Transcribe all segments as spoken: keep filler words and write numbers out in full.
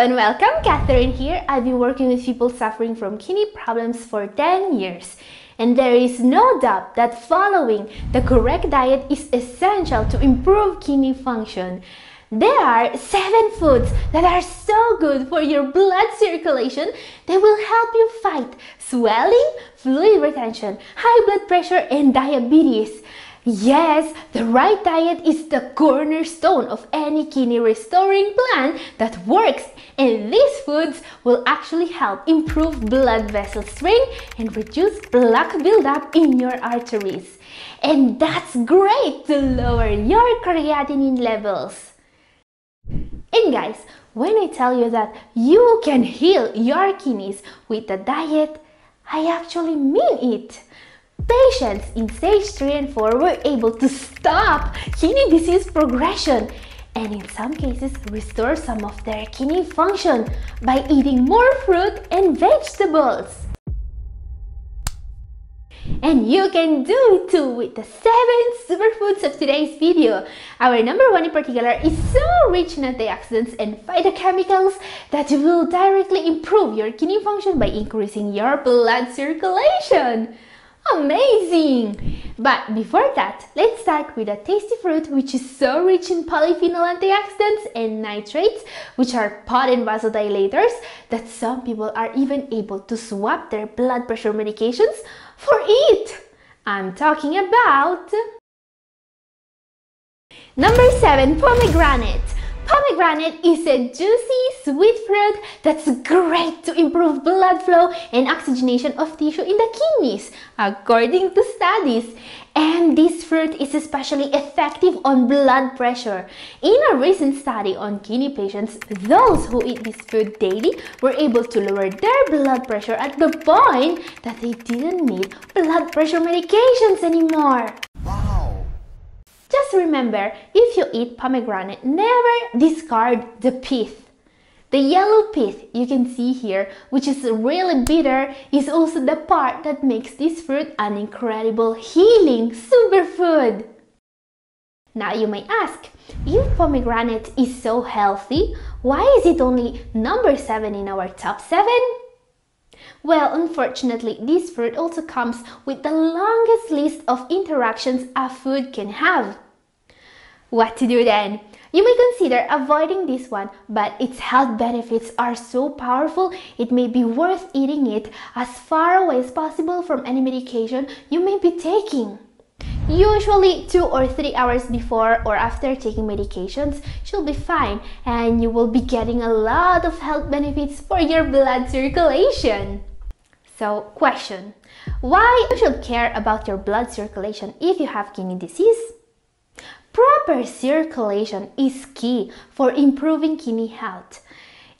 Hello and welcome, Katherine here. I've been working with people suffering from kidney problems for ten years. And there is no doubt that following the correct diet is essential to improve kidney function. There are seven foods that are so good for your blood circulation that will help you fight swelling, fluid retention, high blood pressure, and diabetes. Yes, the right diet is the cornerstone of any kidney restoring plan that works, and these foods will actually help improve blood vessel strength and reduce plaque buildup in your arteries. And that's great to lower your creatinine levels. And guys, when I tell you that you can heal your kidneys with a diet, I actually mean it. Patients in stage three and four were able to stop kidney disease progression and in some cases restore some of their kidney function by eating more fruit and vegetables. And you can do it too with the seven superfoods of today's video. Our number one in particular is so rich in antioxidants and phytochemicals that you will directly improve your kidney function by increasing your blood circulation. Amazing! But before that, let's start with a tasty fruit which is so rich in polyphenol antioxidants and nitrates, which are potent vasodilators, that some people are even able to swap their blood pressure medications for it. I'm talking about number seven, pomegranate. Pomegranate is a juicy, sweet fruit that's great to improve blood flow and oxygenation of tissue in the kidneys, according to studies. And this fruit is especially effective on blood pressure. In a recent study on kidney patients, those who eat this food daily were able to lower their blood pressure at the point that they didn't need blood pressure medications anymore. Just remember, if you eat pomegranate, never discard the pith. The yellow pith you can see here, which is really bitter, is also the part that makes this fruit an incredible healing superfood. Now you may ask, if pomegranate is so healthy, why is it only number seven in our top seven? Well, unfortunately, this fruit also comes with the longest list of interactions a food can have. What to do then? You may consider avoiding this one, but its health benefits are so powerful it may be worth eating it as far away as possible from any medication you may be taking. Usually two or three hours before or after taking medications, you'll be fine and you will be getting a lot of health benefits for your blood circulation. So, question: why you should care about your blood circulation if you have kidney disease? Proper circulation is key for improving kidney health.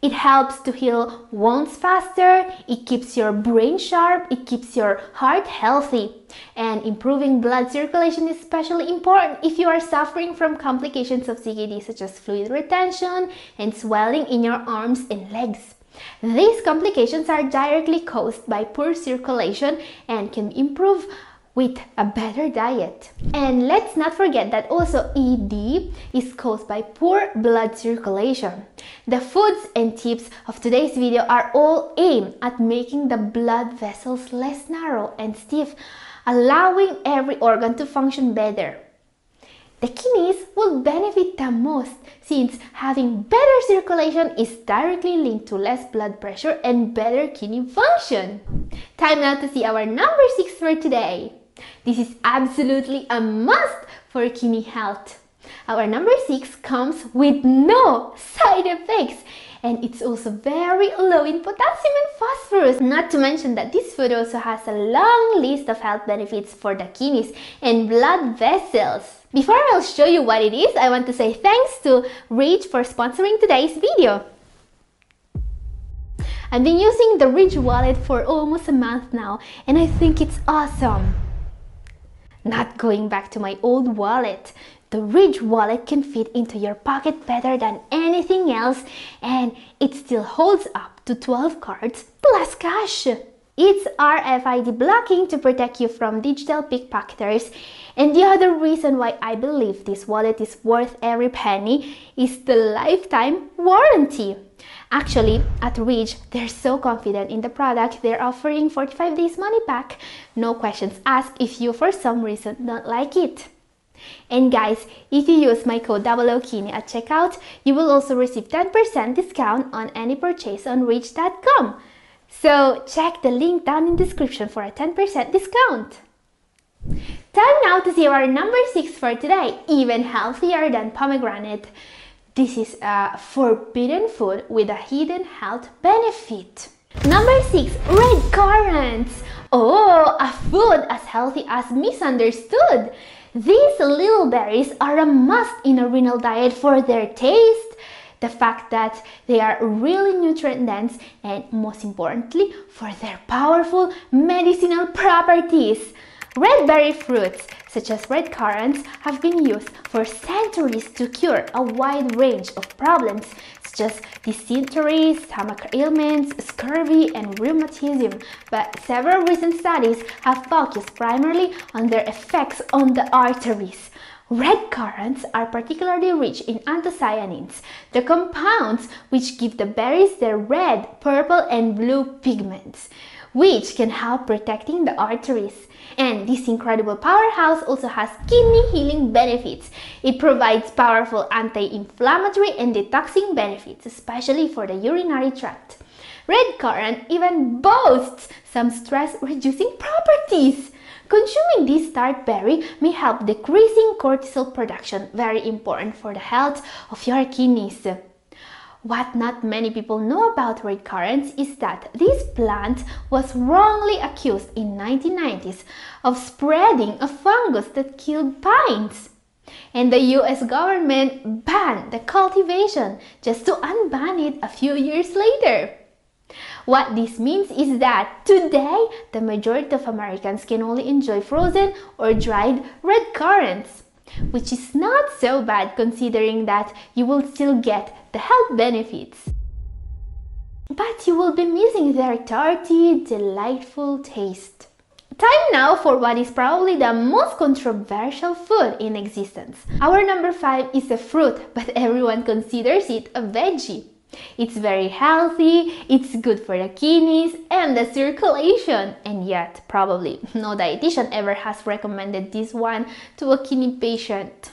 It helps to heal wounds faster, it keeps your brain sharp, it keeps your heart healthy. And improving blood circulation is especially important if you are suffering from complications of C K D such as fluid retention and swelling in your arms and legs. These complications are directly caused by poor circulation and can improve with a better diet. And let's not forget that also E D is caused by poor blood circulation. The foods and tips of today's video are all aimed at making the blood vessels less narrow and stiff, allowing every organ to function better. The kidneys will benefit the most since having better circulation is directly linked to less blood pressure and better kidney function. Time now to see our number six for today. This is absolutely a must for kidney health. Our number six comes with no side effects and it's also very low in potassium and phosphorus. Not to mention that this food also has a long list of health benefits for the kidneys and blood vessels. Before I'll show you what it is, I want to say thanks to Ridge for sponsoring today's video. I've been using the Ridge Wallet for almost a month now and I think it's awesome. Not going back to my old wallet. The Ridge Wallet can fit into your pocket better than anything else and it still holds up to twelve cards plus cash. It's R F I D blocking to protect you from digital pickpocketers. And the other reason why I believe this wallet is worth every penny is the lifetime warranty. Actually, at Ridge, they're so confident in the product, they're offering forty-five days money back, no questions asked if you for some reason don't like it. And guys, if you use my code double oh kidney at checkout, you will also receive ten percent discount on any purchase on ridge dot com. So check the link down in the description for a ten percent discount. Time now to see our number six for today, even healthier than pomegranate. This is a forbidden food with a hidden health benefit. Number six, red currants. Oh, a food as healthy as misunderstood. These little berries are a must in a renal diet for their taste, the fact that they are really nutrient dense, and most importantly, for their powerful medicinal properties. Red berry fruits, such as red currants, have been used for centuries to cure a wide range of problems, such as dysentery, stomach ailments, scurvy, and rheumatism, but several recent studies have focused primarily on their effects on the arteries. Red currants are particularly rich in anthocyanins, the compounds which give the berries their red, purple, and blue pigments, which can help protecting the arteries. And this incredible powerhouse also has kidney healing benefits. It provides powerful anti-inflammatory and detoxing benefits, especially for the urinary tract. Red currant even boasts some stress-reducing properties. Consuming this tart berry may help decreasing cortisol production, very important for the health of your kidneys. What not many people know about red currants is that this plant was wrongly accused in the nineteen nineties of spreading a fungus that killed pines. And the U S government banned the cultivation just to unban it a few years later. What this means is that today the majority of Americans can only enjoy frozen or dried red currants, which is not so bad considering that you will still get the health benefits, but you will be missing their tarty, delightful taste. Time now for what is probably the most controversial food in existence. Our number five is a fruit, but everyone considers it a veggie. It's very healthy, it's good for the kidneys and the circulation, and yet probably no dietitian ever has recommended this one to a kidney patient.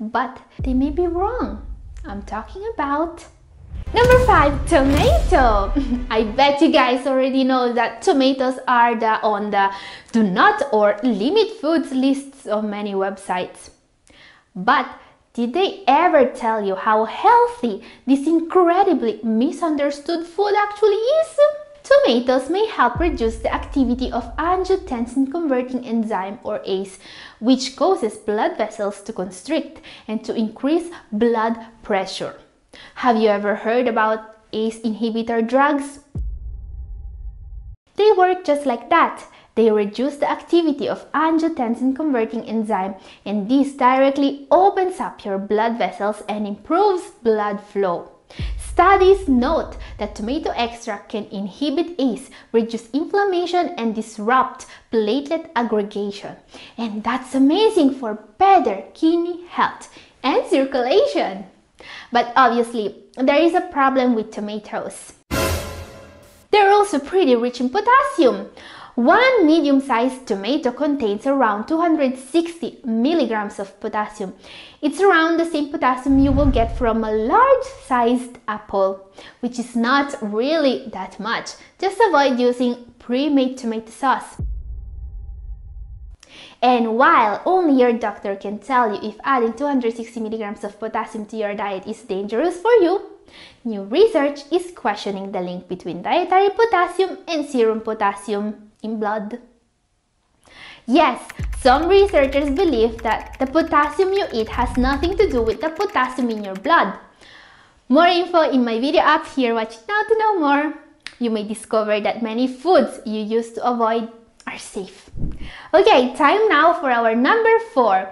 But they may be wrong. I'm talking about number five, tomato. I bet you guys already know that tomatoes are the, on the do not or limit foods lists of many websites. But did they ever tell you how healthy this incredibly misunderstood food actually is? Tomatoes may help reduce the activity of angiotensin-converting enzyme or A C E, which causes blood vessels to constrict and to increase blood pressure. Have you ever heard about A C E inhibitor drugs? They work just like that. They reduce the activity of angiotensin-converting enzyme, and this directly opens up your blood vessels and improves blood flow. Studies note that tomato extract can inhibit A C E, reduce inflammation, and disrupt platelet aggregation. And that's amazing for better kidney health and circulation. But obviously, there is a problem with tomatoes. They're also pretty rich in potassium. One medium-sized tomato contains around two hundred sixty milligrams of potassium. It's around the same potassium you will get from a large-sized apple, which is not really that much. Just avoid using pre-made tomato sauce. And while only your doctor can tell you if adding two hundred sixty milligrams of potassium to your diet is dangerous for you, new research is questioning the link between dietary potassium and serum potassium in blood. Yes, some researchers believe that the potassium you eat has nothing to do with the potassium in your blood. More info in my video up here, watch it now to know more. You may discover that many foods you used to avoid are safe. Okay, time now for our number four.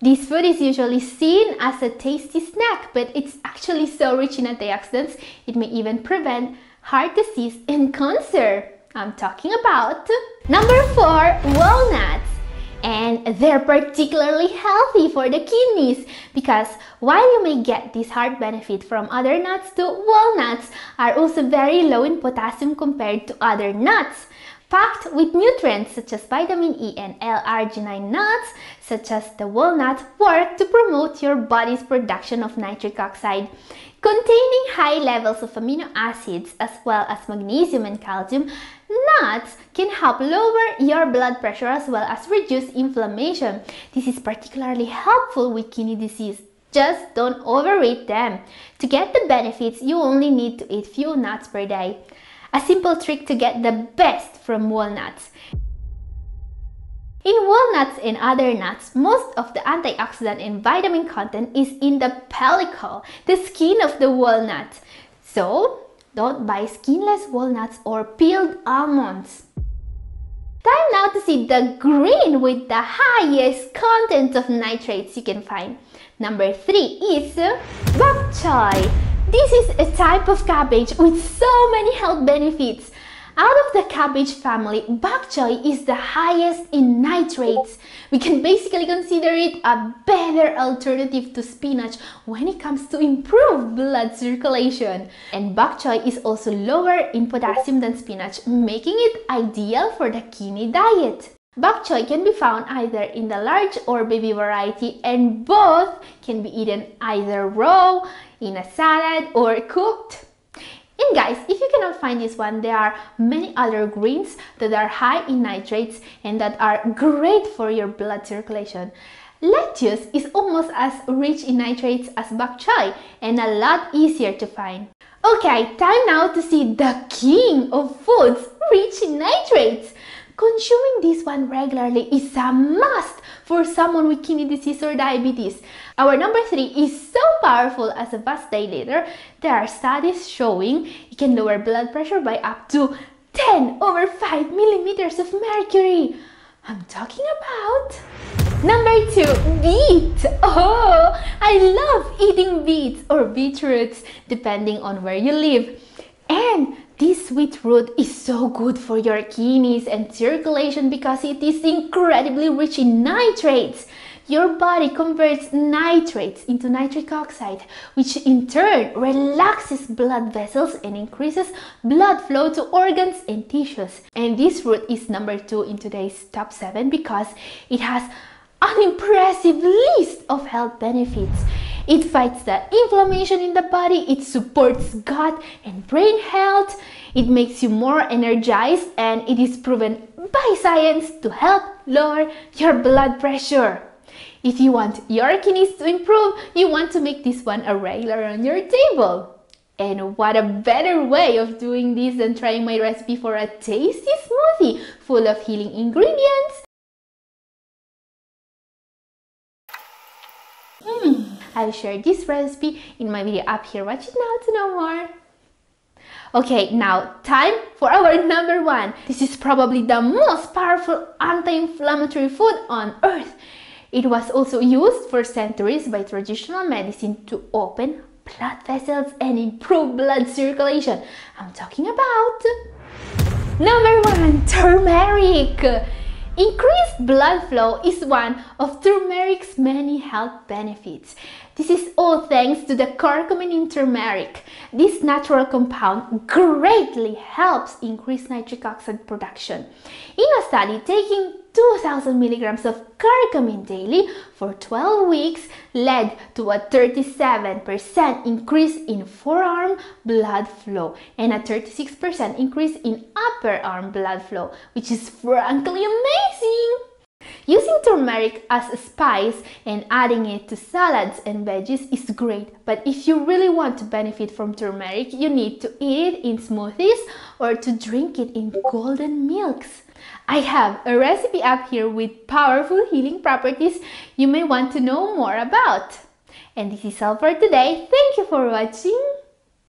This food is usually seen as a tasty snack, but it's actually so rich in antioxidants, it may even prevent heart disease and cancer. I'm talking about number four, walnuts. And they're particularly healthy for the kidneys because while you may get this heart benefit from other nuts too, walnuts are also very low in potassium compared to other nuts. Packed with nutrients such as vitamin E and L-arginine, nuts such as the walnut work to promote your body's production of nitric oxide, containing high levels of amino acids as well as magnesium and calcium. Nuts can help lower your blood pressure as well as reduce inflammation. This is particularly helpful with kidney disease. Just don't overeat them. To get the benefits, you only need to eat few nuts per day. A simple trick to get the best from walnuts. In walnuts and other nuts, most of the antioxidant and vitamin content is in the pellicle, the skin of the walnut. So, don't buy skinless walnuts or peeled almonds. Time now to see the green with the highest content of nitrates you can find. Number three is bok choy. This is a type of cabbage with so many health benefits. Out of the cabbage family, bok choy is the highest in nitrates. We can basically consider it a better alternative to spinach when it comes to improve blood circulation. And bok choy is also lower in potassium than spinach, making it ideal for the kidney diet. Bok choy can be found either in the large or baby variety, and both can be eaten either raw, in a salad, or cooked. And guys, if you cannot find this one, there are many other greens that are high in nitrates and that are great for your blood circulation. Lettuce is almost as rich in nitrates as bok choy and a lot easier to find. Okay, time now to see the king of foods rich in nitrates. Consuming this one regularly is a must for someone with kidney disease or diabetes. Our number three is so powerful as a vasodilator. There are studies showing it can lower blood pressure by up to ten over five millimeters of mercury. I'm talking about number two, beet. Oh, I love eating beets or beetroots depending on where you live. And this sweet root is so good for your kidneys and circulation because it is incredibly rich in nitrates. Your body converts nitrates into nitric oxide, which in turn relaxes blood vessels and increases blood flow to organs and tissues. And this root is number two in today's top seven because it has an impressive list of health benefits. It fights the inflammation in the body, it supports gut and brain health, it makes you more energized, and it is proven by science to help lower your blood pressure. If you want your kidneys to improve, you want to make this one a regular on your table. And what a better way of doing this than trying my recipe for a tasty smoothie full of healing ingredients. Mm. I'll share this recipe in my video up here. Watch it now to know more. Okay, now time for our number one. This is probably the most powerful anti-inflammatory food on earth. It was also used for centuries by traditional medicine to open blood vessels and improve blood circulation. I'm talking about number one, turmeric. Increased blood flow is one of turmeric's many health benefits. This is all thanks to the curcumin in turmeric. This natural compound greatly helps increase nitric oxide production. In a study, taking two thousand milligrams of curcumin daily for twelve weeks led to a thirty-seven percent increase in forearm blood flow and a thirty-six percent increase in upper arm blood flow, which is frankly amazing! Using turmeric as a spice and adding it to salads and veggies is great, but if you really want to benefit from turmeric, you need to eat it in smoothies or to drink it in golden milks. I have a recipe up here with powerful healing properties you may want to know more about. And this is all for today. Thank you for watching.